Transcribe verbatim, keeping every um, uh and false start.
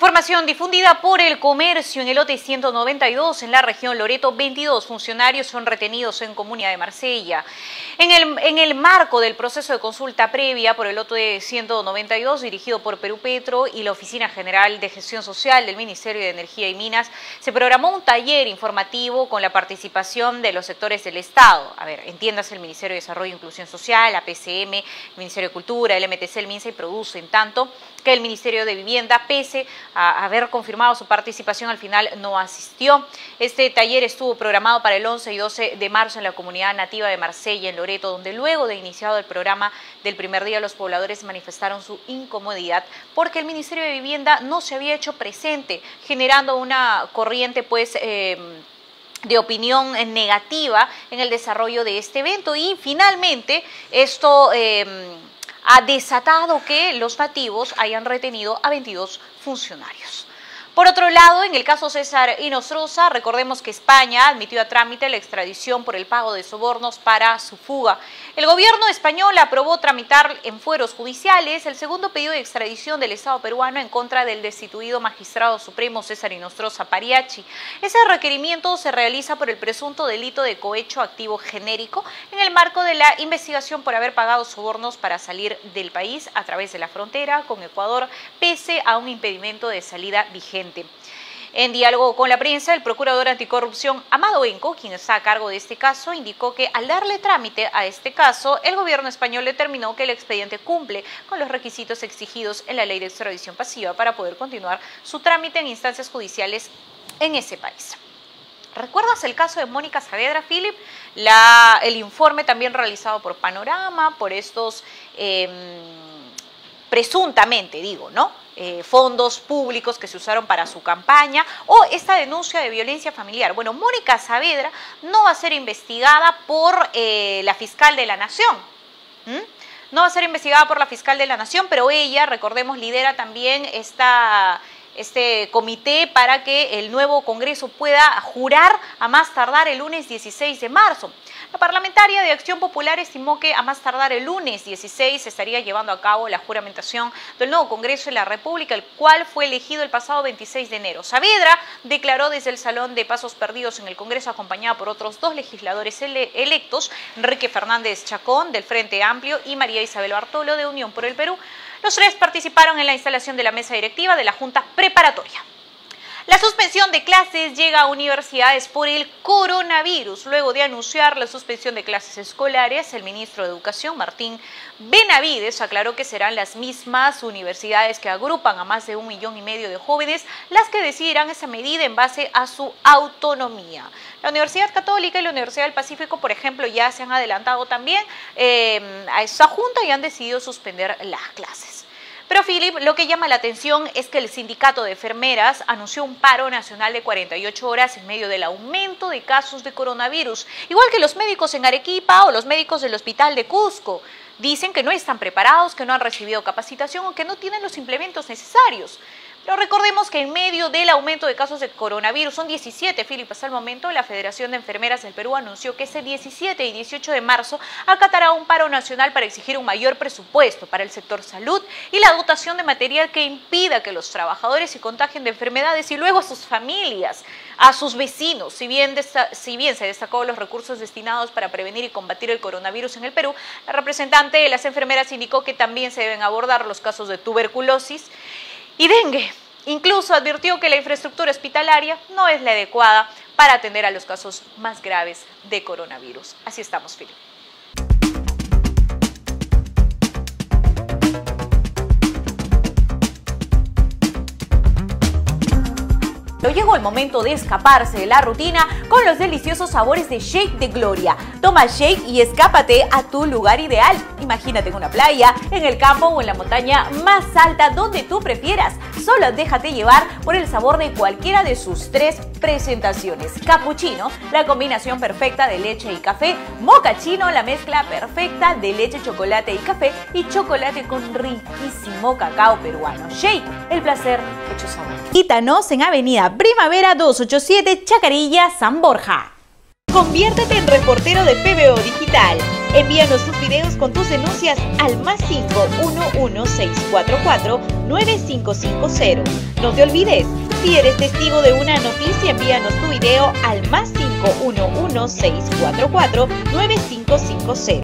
Información difundida por El Comercio en el lote ciento noventa y dos en la región Loreto, veintidós funcionarios son retenidos en Comunidad de Marsella. En el, en el marco del proceso de consulta previa por el lote ciento noventa y dos dirigido por Perú Petro y la Oficina General de Gestión Social del Ministerio de Energía y Minas, se programó un taller informativo con la participación de los sectores del Estado. A ver, entiéndase el Ministerio de Desarrollo e Inclusión Social, la P C M, el Ministerio de Cultura, el M T C, el MINSA y Produce, en tanto que el Ministerio de Vivienda, pese a haber confirmado su participación, al final no asistió. Este taller estuvo programado para el once y doce de marzo en la comunidad nativa de Marsella, en Loreto, donde luego de iniciado el programa del primer día los pobladores manifestaron su incomodidad porque el Ministerio de Vivienda no se había hecho presente, generando una corriente pues eh, de opinión negativa en el desarrollo de este evento. Y finalmente esto eh, ha desatado que los nativos hayan retenido a veintidós funcionarios. Por otro lado, en el caso César Hinostroza, recordemos que España admitió a trámite la extradición por el pago de sobornos para su fuga. El gobierno español aprobó tramitar en fueros judiciales el segundo pedido de extradición del Estado peruano en contra del destituido magistrado supremo César Hinostroza Pariachi. Ese requerimiento se realiza por el presunto delito de cohecho activo genérico en el marco de la investigación por haber pagado sobornos para salir del país a través de la frontera con Ecuador, pese a un impedimento de salida vigente. En diálogo con la prensa, el procurador anticorrupción Amado Enco, quien está a cargo de este caso, indicó que al darle trámite a este caso, el gobierno español determinó que el expediente cumple con los requisitos exigidos en la ley de extradición pasiva para poder continuar su trámite en instancias judiciales en ese país. ¿Recuerdas el caso de Mónica Saavedra Philip? La, el informe también realizado por Panorama, por estos... Eh, presuntamente, digo, ¿no? Eh, fondos públicos que se usaron para su campaña, o esta denuncia de violencia familiar. Bueno, Mónica Saavedra no va a ser investigada por eh, la fiscal de la Nación. ¿Mm? No va a ser investigada por la fiscal de la Nación, pero ella, recordemos, lidera también esta... este comité para que el nuevo Congreso pueda jurar a más tardar el lunes dieciséis de marzo. La parlamentaria de Acción Popular estimó que a más tardar el lunes dieciséis se estaría llevando a cabo la juramentación del nuevo Congreso de la República, el cual fue elegido el pasado veintiséis de enero. Saavedra declaró desde el Salón de Pasos Perdidos en el Congreso, acompañada por otros dos legisladores ele electos, Enrique Fernández Chacón, del Frente Amplio, y María Isabel Bartolo, de Unión por el Perú. Los tres participaron en la instalación de la mesa directiva de la Junta Preparatoria. La suspensión de clases llega a universidades por el coronavirus. Luego de anunciar la suspensión de clases escolares, el ministro de Educación, Martín Benavides, aclaró que serán las mismas universidades que agrupan a más de un millón y medio de jóvenes las que decidirán esa medida en base a su autonomía. La Universidad Católica y la Universidad del Pacífico, por ejemplo, ya se han adelantado también eh, a esa junta y han decidido suspender las clases. Pero, Phillip, lo que llama la atención es que el sindicato de enfermeras anunció un paro nacional de cuarenta y ocho horas en medio del aumento de casos de coronavirus, igual que los médicos en Arequipa o los médicos del hospital de Cusco. Dicen que no están preparados, que no han recibido capacitación o que no tienen los implementos necesarios. Pero recordemos que en medio del aumento de casos de coronavirus, son diecisiete, Phillip, hasta el momento, la Federación de Enfermeras del Perú anunció que ese diecisiete y dieciocho de marzo acatará un paro nacional para exigir un mayor presupuesto para el sector salud y la dotación de material que impida que los trabajadores se contagien de enfermedades y luego a sus familias, a sus vecinos. Si bien, si bien se destacó los recursos destinados para prevenir y combatir el coronavirus en el Perú, la representante de las enfermeras indicó que también se deben abordar los casos de tuberculosis y dengue. Incluso advirtió que la infraestructura hospitalaria no es la adecuada para atender a los casos más graves de coronavirus. Así estamos, Phillip. Pero llegó el momento de escaparse de la rutina con los deliciosos sabores de Shake de Gloria. Toma Shake y escápate a tu lugar ideal. Imagínate en una playa, en el campo o en la montaña más alta, donde tú prefieras. Solo déjate llevar por el sabor de cualquiera de sus tres presentaciones. Cappuccino, la combinación perfecta de leche y café. Mocachino, la mezcla perfecta de leche, chocolate y café. Y chocolate con riquísimo cacao peruano. Shake, el placer hecho sabor. Quítanos en Avenida Primavera doscientos ochenta y siete, Chacarilla, San Borja. Conviértete en reportero de P B O Digital. Envíanos tus videos con tus denuncias al más cinco uno uno seis cuatro cuatro nueve cinco cinco cero. No te olvides, si eres testigo de una noticia, envíanos tu video al más cinco uno uno seis cuatro cuatro nueve cinco cinco cero.